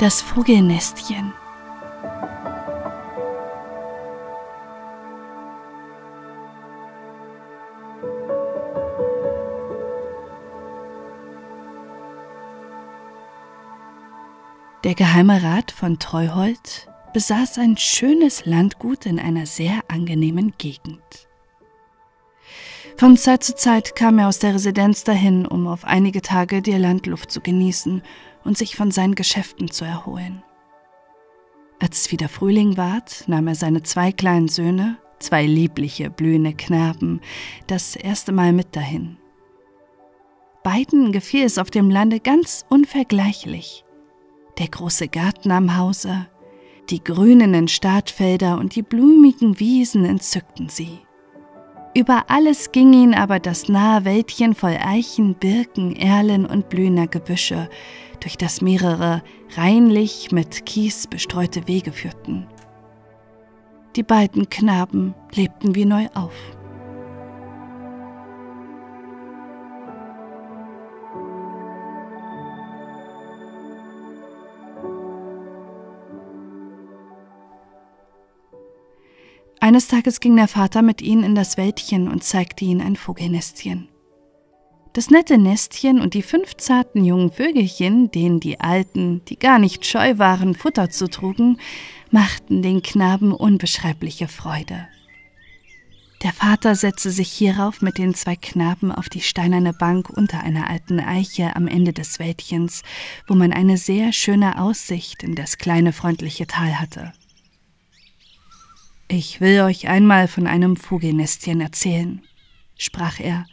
Das Vogelnestchen. Der Geheime Rat von Treuhold besaß ein schönes Landgut in einer sehr angenehmen Gegend. Von Zeit zu Zeit kam er aus der Residenz dahin, um auf einige Tage die Landluft zu genießen und sich von seinen Geschäften zu erholen. Als es wieder Frühling ward, nahm er seine zwei kleinen Söhne, zwei liebliche, blühende Knaben, das erste Mal mit dahin. Beiden gefiel es auf dem Lande ganz unvergleichlich. Der große Garten am Hause, die grünenden Startfelder und die blumigen Wiesen entzückten sie. Über alles ging ihn aber das nahe Wäldchen voll Eichen, Birken, Erlen und blühender Gebüsche, durch das mehrere reinlich mit Kies bestreute Wege führten. Die beiden Knaben lebten wie neu auf. Eines Tages ging der Vater mit ihnen in das Wäldchen und zeigte ihnen ein Vogelnestchen. Das nette Nestchen und die 5 zarten jungen Vögelchen, denen die Alten, die gar nicht scheu waren, Futter zutrugen, machten den Knaben unbeschreibliche Freude. Der Vater setzte sich hierauf mit den 2 Knaben auf die steinerne Bank unter einer alten Eiche am Ende des Wäldchens, wo man eine sehr schöne Aussicht in das kleine freundliche Tal hatte. »Ich will euch einmal von einem Vogelnestchen erzählen«, sprach er,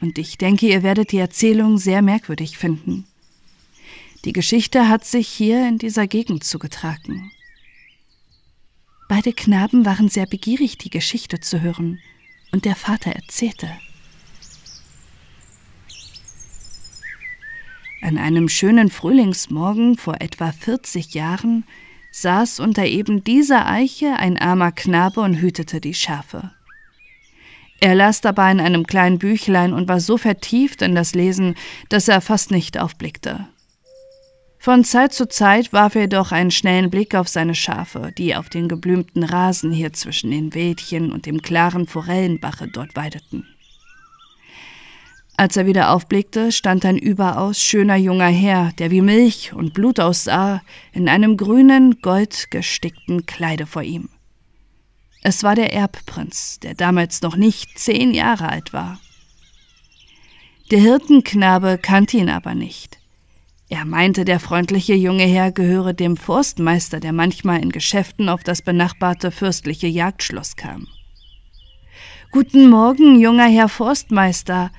»und ich denke, ihr werdet die Erzählung sehr merkwürdig finden. Die Geschichte hat sich hier in dieser Gegend zugetragen.« Beide Knaben waren sehr begierig, die Geschichte zu hören, und der Vater erzählte. An einem schönen Frühlingsmorgen vor etwa 40 Jahren saß unter eben dieser Eiche ein armer Knabe und hütete die Schafe. Er las dabei in einem kleinen Büchlein und war so vertieft in das Lesen, dass er fast nicht aufblickte. Von Zeit zu Zeit warf er jedoch einen schnellen Blick auf seine Schafe, die auf den geblümten Rasen hier zwischen den Wäldchen und dem klaren Forellenbache dort weideten. Als er wieder aufblickte, stand ein überaus schöner junger Herr, der wie Milch und Blut aussah, in einem grünen, goldgestickten Kleide vor ihm. Es war der Erbprinz, der damals noch nicht 10 Jahre alt war. Der Hirtenknabe kannte ihn aber nicht. Er meinte, der freundliche junge Herr gehöre dem Forstmeister, der manchmal in Geschäften auf das benachbarte fürstliche Jagdschloss kam. »Guten Morgen, junger Herr Forstmeister«,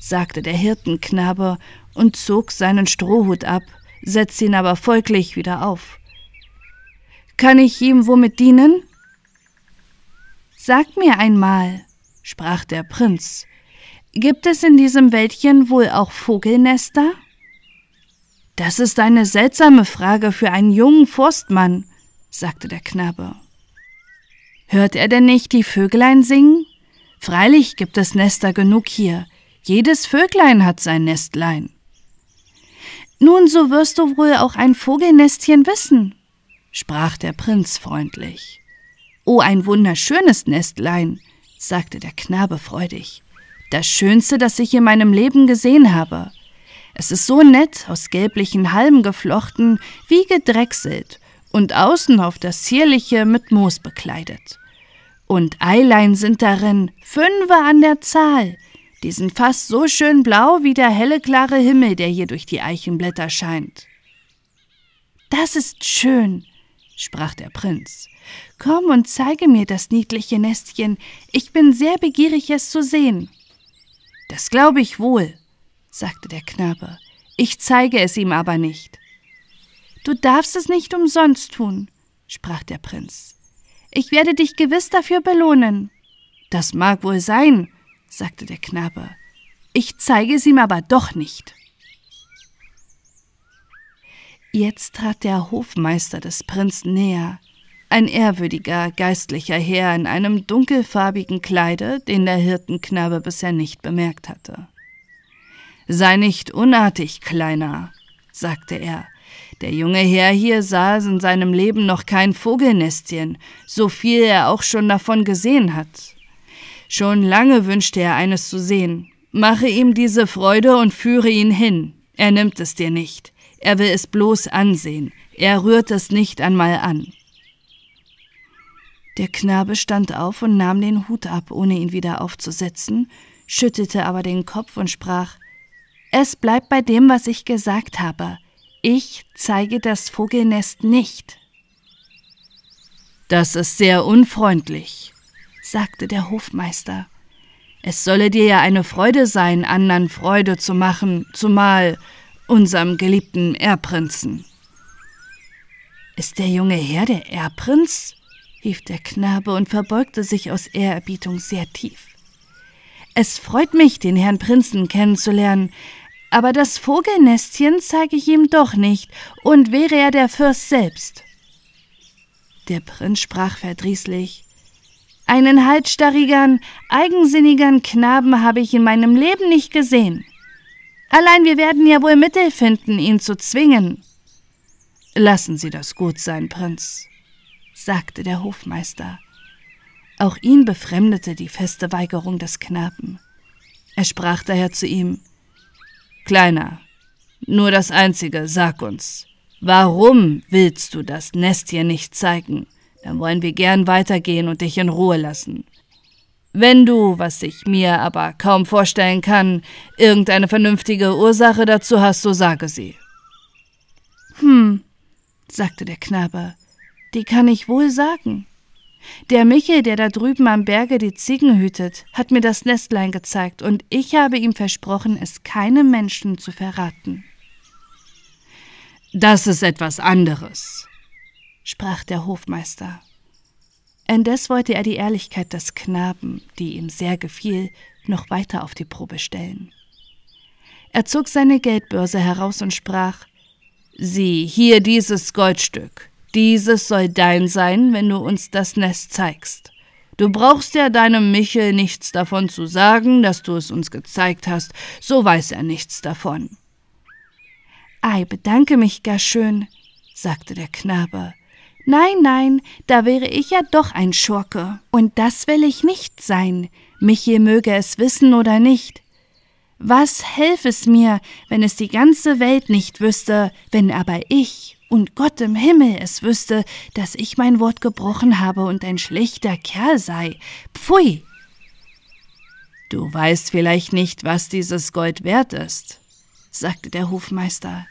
sagte der Hirtenknabe und zog seinen Strohhut ab, setzte ihn aber folglich wieder auf. »Kann ich ihm womit dienen?« »Sag mir einmal«, sprach der Prinz, »gibt es in diesem Wäldchen wohl auch Vogelnester?« »Das ist eine seltsame Frage für einen jungen Forstmann«, sagte der Knabe. »Hört er denn nicht die Vöglein singen? Freilich gibt es Nester genug hier. Jedes Vöglein hat sein Nestlein.« »Nun, so wirst du wohl auch ein Vogelnestchen wissen«, sprach der Prinz freundlich. »Oh, ein wunderschönes Nestlein«, sagte der Knabe freudig, »das Schönste, das ich in meinem Leben gesehen habe. Es ist so nett, aus gelblichen Halmen geflochten, wie gedrechselt und außen auf das Zierliche mit Moos bekleidet. Und Eilein sind darin, 5 an der Zahl. Die sind fast so schön blau wie der helle, klare Himmel, der hier durch die Eichenblätter scheint.« »Das ist schön«, sprach der Prinz. »Komm und zeige mir das niedliche Nestchen. Ich bin sehr begierig, es zu sehen.« »Das glaube ich wohl«, sagte der Knabe. »Ich zeige es ihm aber nicht.« »Du darfst es nicht umsonst tun«, sprach der Prinz. »Ich werde dich gewiss dafür belohnen.« »Das mag wohl sein«, sagte der Knabe. »Ich zeige es ihm aber doch nicht.« Jetzt trat der Hofmeister des Prinzen näher, ein ehrwürdiger, geistlicher Herr in einem dunkelfarbigen Kleide, den der Hirtenknabe bisher nicht bemerkt hatte. »Sei nicht unartig, Kleiner«, sagte er, Der junge Herr hier sah in seinem Leben noch kein Vogelnestchen, so viel er auch schon davon gesehen hat. Schon lange wünschte er, eines zu sehen. Mache ihm diese Freude und führe ihn hin. Er nimmt es dir nicht. Er will es bloß ansehen. Er rührt es nicht einmal an. Der Knabe stand auf und nahm den Hut ab, ohne ihn wieder aufzusetzen, schüttelte aber den Kopf und sprach: »Es bleibt bei dem, was ich gesagt habe. Ich zeige das Vogelnest nicht.« »Das ist sehr unfreundlich«, sagte der Hofmeister. »Es solle dir ja eine Freude sein, anderen Freude zu machen, zumal unserem geliebten Erbprinzen.« »Ist der junge Herr der Erbprinz?«, rief der Knabe und verbeugte sich aus Ehrerbietung sehr tief. »Es freut mich, den Herrn Prinzen kennenzulernen, aber das Vogelnestchen zeige ich ihm doch nicht, und wäre er der Fürst selbst.« Der Prinz sprach verdrießlich: »Einen halsstarrigern, eigensinnigern Knaben habe ich in meinem Leben nicht gesehen. Allein wir werden ja wohl Mittel finden, ihn zu zwingen.« »Lassen Sie das gut sein, Prinz«, sagte der Hofmeister. Auch ihn befremdete die feste Weigerung des Knaben. Er sprach daher zu ihm: »Kleiner, nur das Einzige, sag uns, warum willst du das Nest hier nicht zeigen? Dann wollen wir gern weitergehen und dich in Ruhe lassen. Wenn du, was ich mir aber kaum vorstellen kann, irgendeine vernünftige Ursache dazu hast, so sage sie.« Sagte der Knabe, »die kann ich wohl sagen. Der Michel, der da drüben am Berge die Ziegen hütet, hat mir das Nestlein gezeigt, und ich habe ihm versprochen, es keinem Menschen zu verraten.« »Das ist etwas anderes«, sprach der Hofmeister. Indes wollte er die Ehrlichkeit des Knaben, die ihm sehr gefiel, noch weiter auf die Probe stellen. Er zog seine Geldbörse heraus und sprach: »Sieh, hier dieses Goldstück. Dieses soll dein sein, wenn du uns das Nest zeigst. Du brauchst ja deinem Michel nichts davon zu sagen, dass du es uns gezeigt hast, so weiß er nichts davon.« »Ei, bedanke mich gar schön«, sagte der Knabe. »Nein, nein, da wäre ich ja doch ein Schurke, und das will ich nicht sein, Michel möge es wissen oder nicht. Was helfe es mir, wenn es die ganze Welt nicht wüsste, wenn aber ich und Gott im Himmel es wüsste, dass ich mein Wort gebrochen habe und ein schlechter Kerl sei. Pfui!« »Du weißt vielleicht nicht, was dieses Gold wert ist«, sagte der Hofmeister.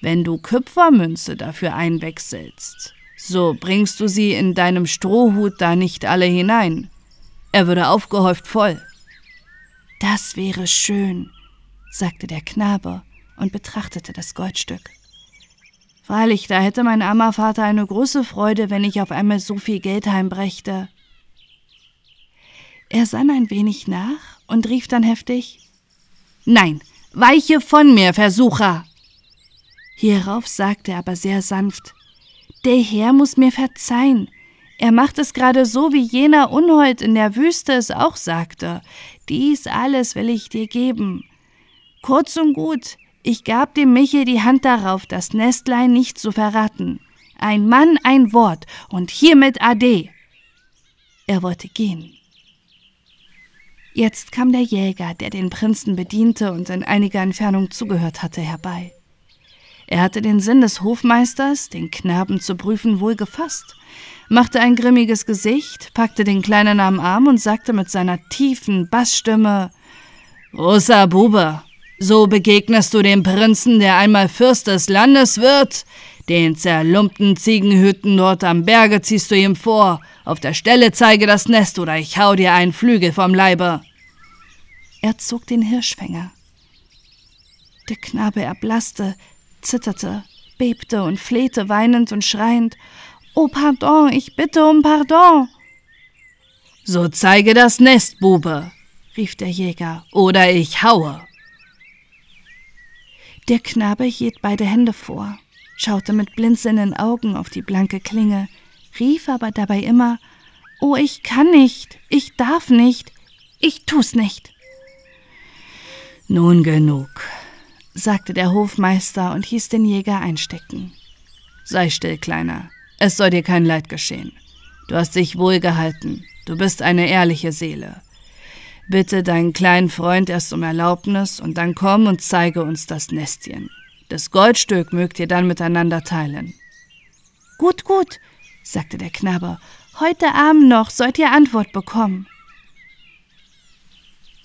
»Wenn du Kupfermünze dafür einwechselst, so bringst du sie in deinem Strohhut da nicht alle hinein. Er würde aufgehäuft voll.« »Das wäre schön«, sagte der Knabe und betrachtete das Goldstück. »Freilich, da hätte mein armer Vater eine große Freude, wenn ich auf einmal so viel Geld heimbrächte.« Er sann ein wenig nach und rief dann heftig: »Nein, weiche von mir, Versucher!« Hierauf sagte er aber sehr sanft: »Der Herr muss mir verzeihen. Er macht es gerade so, wie jener Unhold in der Wüste es auch sagte: Dies alles will ich dir geben. Kurz und gut, ich gab dem Michel die Hand darauf, das Nestlein nicht zu verraten. Ein Mann, ein Wort, und hiermit ade.« Er wollte gehen. Jetzt kam der Jäger, der den Prinzen bediente und in einiger Entfernung zugehört hatte, herbei. Er hatte den Sinn des Hofmeisters, den Knaben zu prüfen, wohl gefasst, machte ein grimmiges Gesicht, packte den Kleinen am Arm und sagte mit seiner tiefen Bassstimme: »Großer Bube! So begegnest du dem Prinzen, der einmal Fürst des Landes wird. Den zerlumpten Ziegenhüten dort am Berge ziehst du ihm vor. Auf der Stelle zeige das Nest, oder ich hau dir einen Flügel vom Leibe.« Er zog den Hirschfänger. Der Knabe erblasste, zitterte, bebte und flehte weinend und schreiend: »Oh, pardon, ich bitte um Pardon.« »So zeige das Nest, Bube«, rief der Jäger, »oder ich haue.« Der Knabe hielt beide Hände vor, schaute mit blinzelnden Augen auf die blanke Klinge, rief aber dabei immer: »Oh, ich kann nicht, ich darf nicht, ich tu's nicht.« »Nun genug«, sagte der Hofmeister und hieß den Jäger einstecken. »Sei still, Kleiner. Es soll dir kein Leid geschehen. Du hast dich wohl gehalten. Du bist eine ehrliche Seele. Bitte deinen kleinen Freund erst um Erlaubnis und dann komm und zeige uns das Nestchen. Das Goldstück mögt ihr dann miteinander teilen.« »Gut, gut«, sagte der Knabe, »heute Abend noch sollt ihr Antwort bekommen.«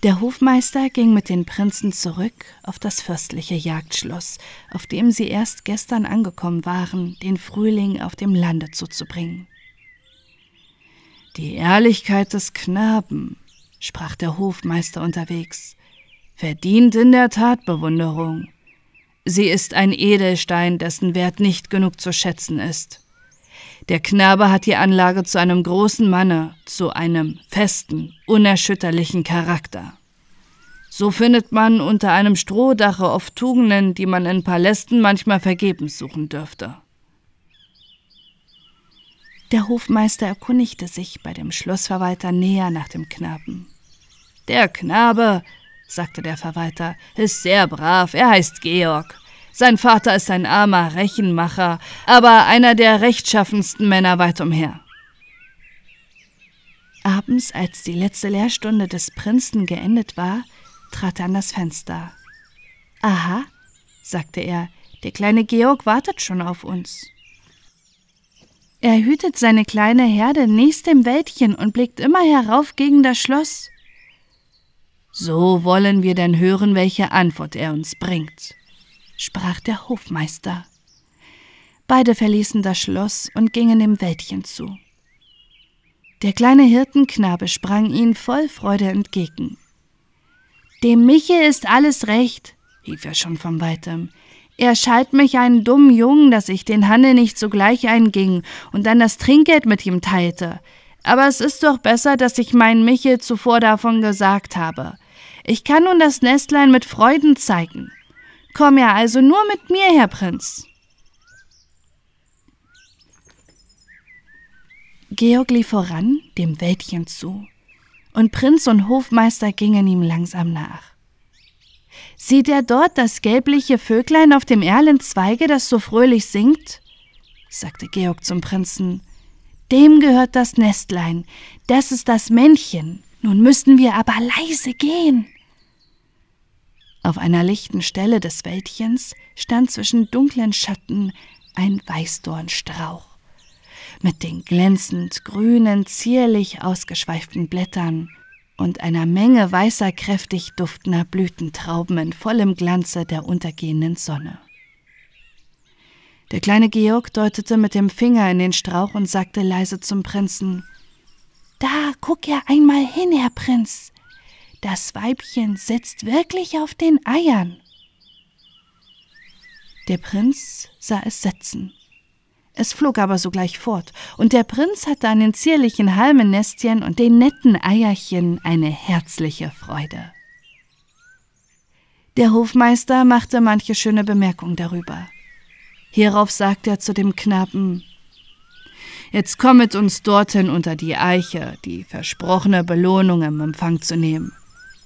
Der Hofmeister ging mit den Prinzen zurück auf das fürstliche Jagdschloss, auf dem sie erst gestern angekommen waren, den Frühling auf dem Lande zuzubringen. »Die Ehrlichkeit des Knaben«, sprach der Hofmeister unterwegs, »verdient in der Tat Bewunderung. Sie ist ein Edelstein, dessen Wert nicht genug zu schätzen ist. Der Knabe hat die Anlage zu einem großen Manne, zu einem festen, unerschütterlichen Charakter. So findet man unter einem Strohdache oft Tugenden, die man in Palästen manchmal vergebens suchen dürfte.« Der Hofmeister erkundigte sich bei dem Schlossverwalter näher nach dem Knaben. »Der Knabe«, sagte der Verwalter, »ist sehr brav, er heißt Georg. Sein Vater ist ein armer Rechenmacher, aber einer der rechtschaffensten Männer weit umher.« Abends, als die letzte Lehrstunde des Prinzen geendet war, trat er an das Fenster. »Aha«, sagte er, »der kleine Georg wartet schon auf uns. Er hütet seine kleine Herde nächst dem Wäldchen und blickt immer herauf gegen das Schloss.« »So wollen wir denn hören, welche Antwort er uns bringt«, sprach der Hofmeister. Beide verließen das Schloss und gingen dem Wäldchen zu. Der kleine Hirtenknabe sprang ihnen voll Freude entgegen. »Dem Michel ist alles recht«, rief er schon von Weitem. »Er schalt mich einen dummen Jungen, dass ich den Handel nicht sogleich einging und dann das Trinkgeld mit ihm teilte. Aber es ist doch besser, dass ich meinen Michel zuvor davon gesagt habe. Ich kann nun das Nestlein mit Freuden zeigen. Komm ja also nur mit mir, Herr Prinz.« Georg lief voran, dem Wäldchen zu, und Prinz und Hofmeister gingen ihm langsam nach. »Sieht er dort das gelbliche Vöglein auf dem Erlenzweige, das so fröhlich singt?« sagte Georg zum Prinzen. »Dem gehört das Nestlein, das ist das Männchen. Nun müssen wir aber leise gehen.« Auf einer lichten Stelle des Wäldchens stand zwischen dunklen Schatten ein Weißdornstrauch mit den glänzend grünen, zierlich ausgeschweiften Blättern und einer Menge weißer, kräftig duftender Blütentrauben in vollem Glanze der untergehenden Sonne. Der kleine Georg deutete mit dem Finger in den Strauch und sagte leise zum Prinzen: »Da, guck ja einmal hin, Herr Prinz. Das Weibchen sitzt wirklich auf den Eiern.« Der Prinz sah es sitzen. Es flog aber sogleich fort, und der Prinz hatte an den zierlichen Halmennestchen und den netten Eierchen eine herzliche Freude. Der Hofmeister machte manche schöne Bemerkung darüber. Hierauf sagte er zu dem Knaben: »Jetzt komm mit uns dorthin unter die Eiche, die versprochene Belohnung im Empfang zu nehmen.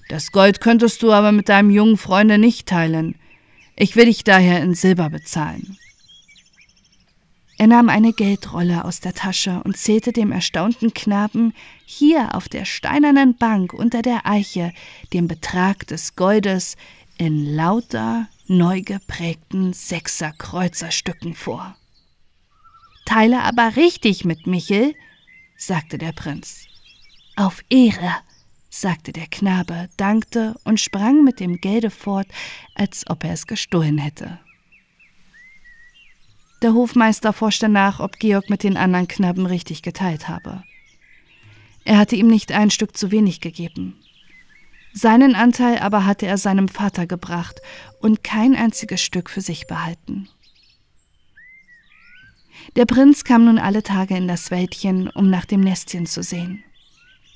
Das Gold könntest du aber mit deinem jungen Freunde nicht teilen. Ich will dich daher in Silber bezahlen.« Er nahm eine Geldrolle aus der Tasche und zählte dem erstaunten Knaben hier auf der steinernen Bank unter der Eiche den Betrag des Goldes in lauter, neu geprägten Sechser-Kreuzerstücken vor. »Teile aber richtig mit, Michel«, sagte der Prinz. »Auf Ehre«, sagte der Knabe, dankte und sprang mit dem Gelde fort, als ob er es gestohlen hätte. Der Hofmeister forschte nach, ob Georg mit den anderen Knaben richtig geteilt habe. Er hatte ihm nicht ein Stück zu wenig gegeben. Seinen Anteil aber hatte er seinem Vater gebracht und kein einziges Stück für sich behalten. Der Prinz kam nun alle Tage in das Wäldchen, um nach dem Nestchen zu sehen.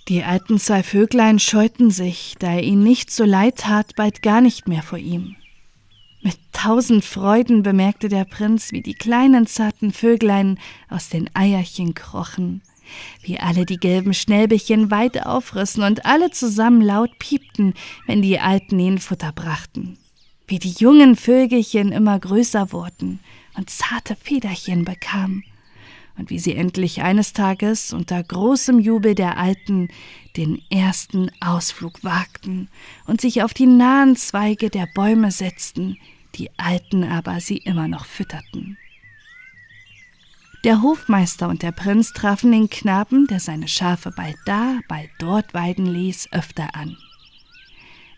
Die alten zwei Vöglein scheuten sich, da er ihnen nicht so leid tat, bald gar nicht mehr vor ihm. Mit 1000 Freuden bemerkte der Prinz, wie die kleinen, zarten Vöglein aus den Eierchen krochen, wie alle die gelben Schnäbelchen weit aufrissen und alle zusammen laut piepten, wenn die Alten ihnen Futter brachten, wie die jungen Vögelchen immer größer wurden und zarte Federchen bekamen und wie sie endlich eines Tages unter großem Jubel der Alten den ersten Ausflug wagten und sich auf die nahen Zweige der Bäume setzten, die Alten aber sie immer noch fütterten. Der Hofmeister und der Prinz trafen den Knaben, der seine Schafe bald da, bald dort weiden ließ, öfter an.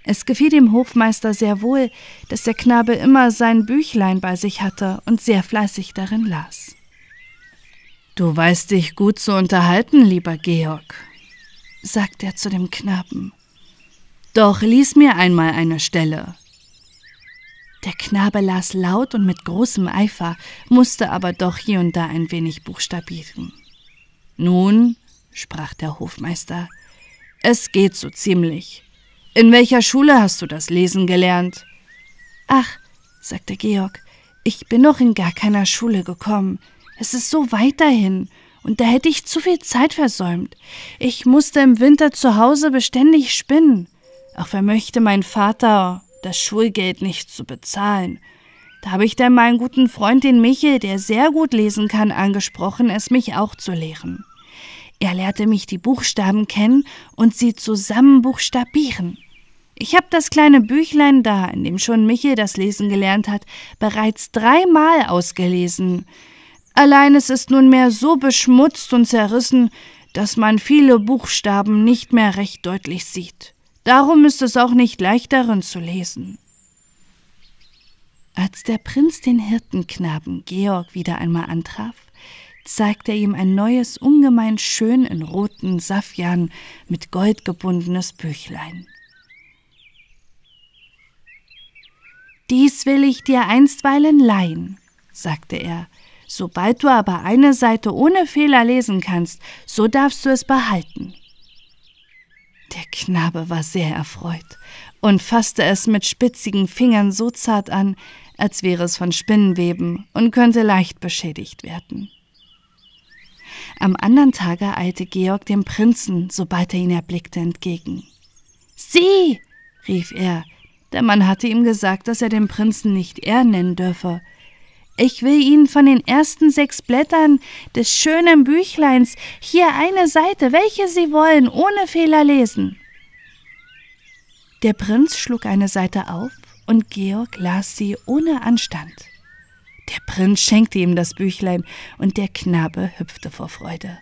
Es gefiel dem Hofmeister sehr wohl, dass der Knabe immer sein Büchlein bei sich hatte und sehr fleißig darin las. »Du weißt dich gut zu unterhalten, lieber Georg«, sagt er zu dem Knaben. »Doch lies mir einmal eine Stelle.« Der Knabe las laut und mit großem Eifer, musste aber doch hier und da ein wenig buchstabieren. »Nun«, sprach der Hofmeister, »es geht so ziemlich. In welcher Schule hast du das Lesen gelernt?« »Ach«, sagte Georg, »ich bin noch in gar keiner Schule gekommen. Es ist so weit dahin und da hätte ich zu viel Zeit versäumt. Ich musste im Winter zu Hause beständig spinnen. Auch vermöchte mein Vater das Schulgeld nicht zu bezahlen. Da habe ich dann meinen guten Freund, den Michel, der sehr gut lesen kann, angesprochen, es mich auch zu lehren. Er lehrte mich die Buchstaben kennen und sie zusammen buchstabieren. Ich habe das kleine Büchlein da, in dem schon Michel das Lesen gelernt hat, bereits 3-mal ausgelesen. Allein es ist nunmehr so beschmutzt und zerrissen, dass man viele Buchstaben nicht mehr recht deutlich sieht. Darum ist es auch nicht leicht, darin zu lesen.« Als der Prinz den Hirtenknaben Georg wieder einmal antraf, zeigte er ihm ein neues, ungemein schön in roten Saffian mit Gold gebundenes Büchlein. »Dies will ich dir einstweilen leihen«, sagte er. »Sobald du aber eine Seite ohne Fehler lesen kannst, so darfst du es behalten.« Der Knabe war sehr erfreut und fasste es mit spitzigen Fingern so zart an, als wäre es von Spinnenweben und könnte leicht beschädigt werden. Am anderen Tage eilte Georg dem Prinzen, sobald er ihn erblickte, entgegen. »Sieh«, rief er, der Mann hatte ihm gesagt, dass er den Prinzen nicht er nennen dürfe. »Ich will Ihnen von den ersten 6 Blättern des schönen Büchleins hier eine Seite, welche Sie wollen, ohne Fehler lesen.« Der Prinz schlug eine Seite auf und Georg las sie ohne Anstand. Der Prinz schenkte ihm das Büchlein und der Knabe hüpfte vor Freude.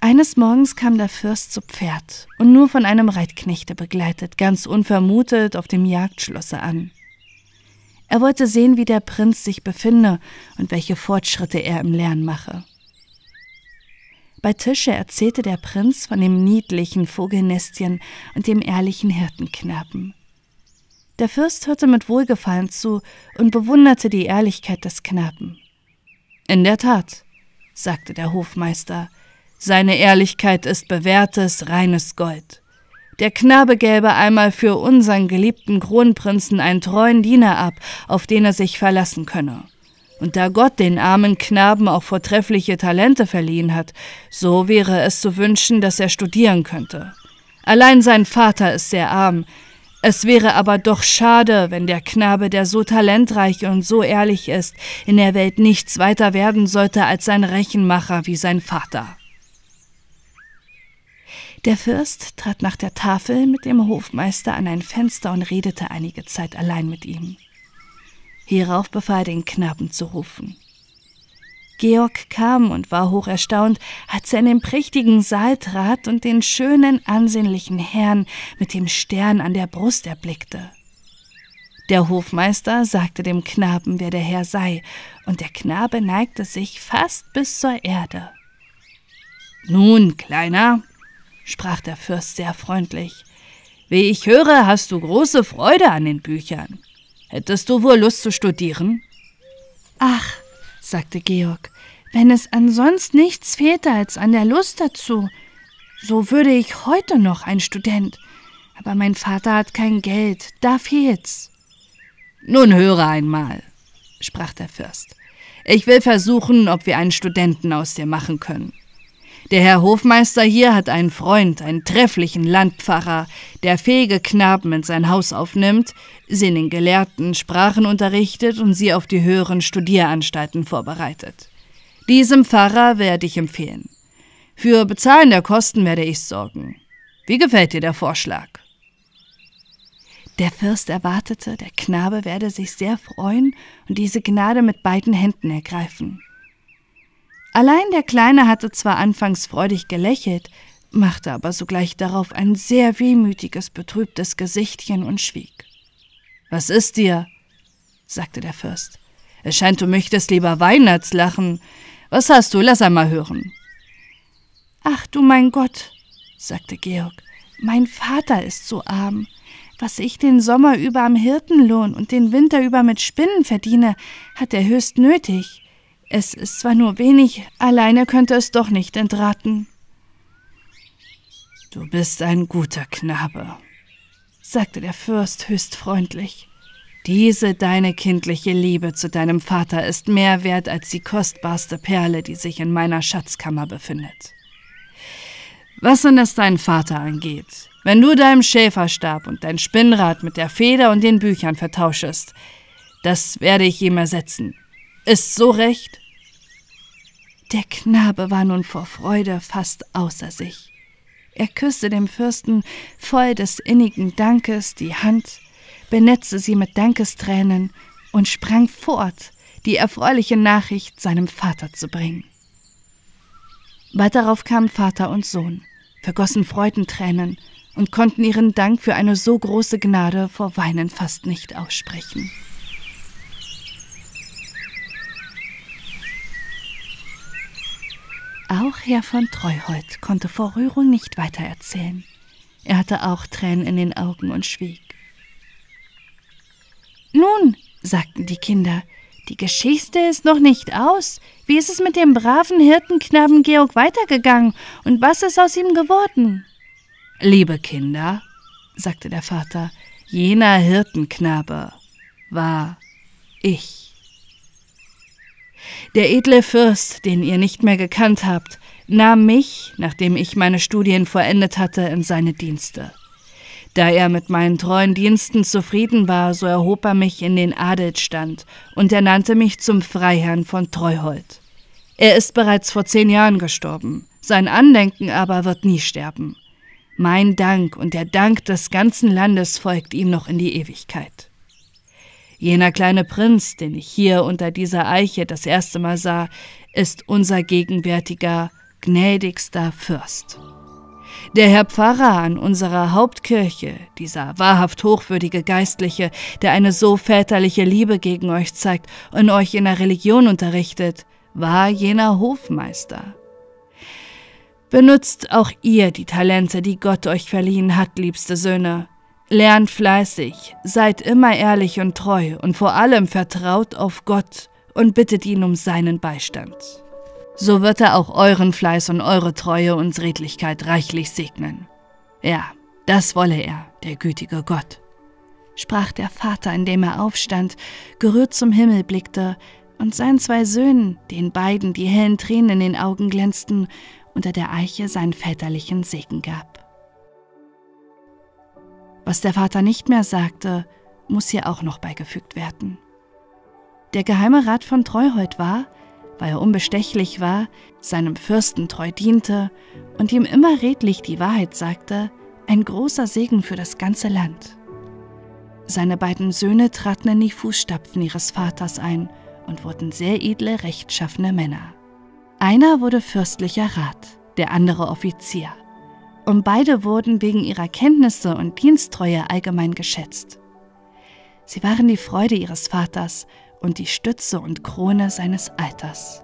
Eines Morgens kam der Fürst zu Pferd und nur von einem Reitknechte begleitet, ganz unvermutet auf dem Jagdschlosse an. Er wollte sehen, wie der Prinz sich befinde und welche Fortschritte er im Lernen mache. Bei Tische erzählte der Prinz von dem niedlichen Vogelnestchen und dem ehrlichen Hirtenknaben. Der Fürst hörte mit Wohlgefallen zu und bewunderte die Ehrlichkeit des Knaben. »In der Tat«, sagte der Hofmeister, »seine Ehrlichkeit ist bewährtes, reines Gold. Der Knabe gäbe einmal für unseren geliebten Kronprinzen einen treuen Diener ab, auf den er sich verlassen könne. Und da Gott den armen Knaben auch vortreffliche Talente verliehen hat, so wäre es zu wünschen, dass er studieren könnte. Allein sein Vater ist sehr arm. Es wäre aber doch schade, wenn der Knabe, der so talentreich und so ehrlich ist, in der Welt nichts weiter werden sollte als ein Rechenmacher wie sein Vater.« Der Fürst trat nach der Tafel mit dem Hofmeister an ein Fenster und redete einige Zeit allein mit ihm. Hierauf befahl er, den Knaben zu rufen. Georg kam und war hocherstaunt, als er in den prächtigen Saal trat und den schönen, ansehnlichen Herrn mit dem Stern an der Brust erblickte. Der Hofmeister sagte dem Knaben, wer der Herr sei, und der Knabe neigte sich fast bis zur Erde. »Nun, Kleiner«, sprach der Fürst sehr freundlich, »wie ich höre, hast du große Freude an den Büchern. Hättest du wohl Lust zu studieren?« »Ach«, sagte Georg, »wenn es ansonsten nichts fehlte als an der Lust dazu, so würde ich heute noch ein Student. Aber mein Vater hat kein Geld, da fehlt's.« »Nun höre einmal«, sprach der Fürst, »ich will versuchen, ob wir einen Studenten aus dir machen können. Der Herr Hofmeister hier hat einen Freund, einen trefflichen Landpfarrer, der fähige Knaben in sein Haus aufnimmt, sie in den gelehrten Sprachen unterrichtet und sie auf die höheren Studieanstalten vorbereitet. Diesem Pfarrer werde ich empfehlen. Für Bezahlen der Kosten werde ich sorgen. Wie gefällt dir der Vorschlag?« Der Fürst erwartete, der Knabe werde sich sehr freuen und diese Gnade mit beiden Händen ergreifen. Allein der Kleine hatte zwar anfangs freudig gelächelt, machte aber sogleich darauf ein sehr wehmütiges, betrübtes Gesichtchen und schwieg. »Was ist dir?« sagte der Fürst. »Es scheint, du möchtest lieber weinen als lachen. Was hast du? Lass einmal hören.« »Ach du mein Gott«, sagte Georg, »mein Vater ist so arm. Was ich den Sommer über am Hirtenlohn und den Winter über mit Spinnen verdiene, hat er höchst nötig. Es ist zwar nur wenig, alleine könnte es doch nicht entraten.« »Du bist ein guter Knabe«, sagte der Fürst höchst freundlich. »Diese deine kindliche Liebe zu deinem Vater ist mehr wert als die kostbarste Perle, die sich in meiner Schatzkammer befindet. Was denn das deinen Vater angeht, wenn du deinen Schäferstab und dein Spinnrad mit der Feder und den Büchern vertauschest, das werde ich ihm ersetzen. Ist so recht?« Der Knabe war nun vor Freude fast außer sich. Er küsste dem Fürsten voll des innigen Dankes die Hand, benetzte sie mit Dankestränen und sprang fort, die erfreuliche Nachricht seinem Vater zu bringen. Bald darauf kamen Vater und Sohn, vergossen Freudentränen und konnten ihren Dank für eine so große Gnade vor Weinen fast nicht aussprechen. Auch Herr von Treuhold konnte vor Rührung nicht weiter erzählen. Er hatte auch Tränen in den Augen und schwieg. »Nun«, sagten die Kinder, »die Geschichte ist noch nicht aus. Wie ist es mit dem braven Hirtenknaben Georg weitergegangen und was ist aus ihm geworden?« »Liebe Kinder«, sagte der Vater, »jener Hirtenknabe war ich. Der edle Fürst, den ihr nicht mehr gekannt habt, nahm mich, nachdem ich meine Studien vollendet hatte, in seine Dienste. Da er mit meinen treuen Diensten zufrieden war, so erhob er mich in den Adelsstand und ernannte mich zum Freiherrn von Treuhold. Er ist bereits vor 10 Jahren gestorben, sein Andenken aber wird nie sterben. Mein Dank und der Dank des ganzen Landes folgt ihm noch in die Ewigkeit. Jener kleine Prinz, den ich hier unter dieser Eiche das erste Mal sah, ist unser gegenwärtiger, gnädigster Fürst. Der Herr Pfarrer an unserer Hauptkirche, dieser wahrhaft hochwürdige Geistliche, der eine so väterliche Liebe gegen euch zeigt und euch in der Religion unterrichtet, war jener Hofmeister. Benutzt auch ihr die Talente, die Gott euch verliehen hat, liebste Söhne. Lernt fleißig, seid immer ehrlich und treu und vor allem vertraut auf Gott und bittet ihn um seinen Beistand. So wird er auch euren Fleiß und eure Treue und Redlichkeit reichlich segnen. Ja, das wolle er, der gütige Gott«, sprach der Vater, indem er aufstand, gerührt zum Himmel blickte und seinen 2 Söhnen, den beiden die hellen Tränen in den Augen glänzten, unter der Eiche seinen väterlichen Segen gab. Was der Vater nicht mehr sagte, muss hier auch noch beigefügt werden. Der Geheime Rat von Treuhold war, weil er unbestechlich war, seinem Fürsten treu diente und ihm immer redlich die Wahrheit sagte, ein großer Segen für das ganze Land. Seine beiden Söhne traten in die Fußstapfen ihres Vaters ein und wurden sehr edle, rechtschaffene Männer. Einer wurde fürstlicher Rat, der andere Offizier. Und beide wurden wegen ihrer Kenntnisse und Diensttreue allgemein geschätzt. Sie waren die Freude ihres Vaters und die Stütze und Krone seines Alters.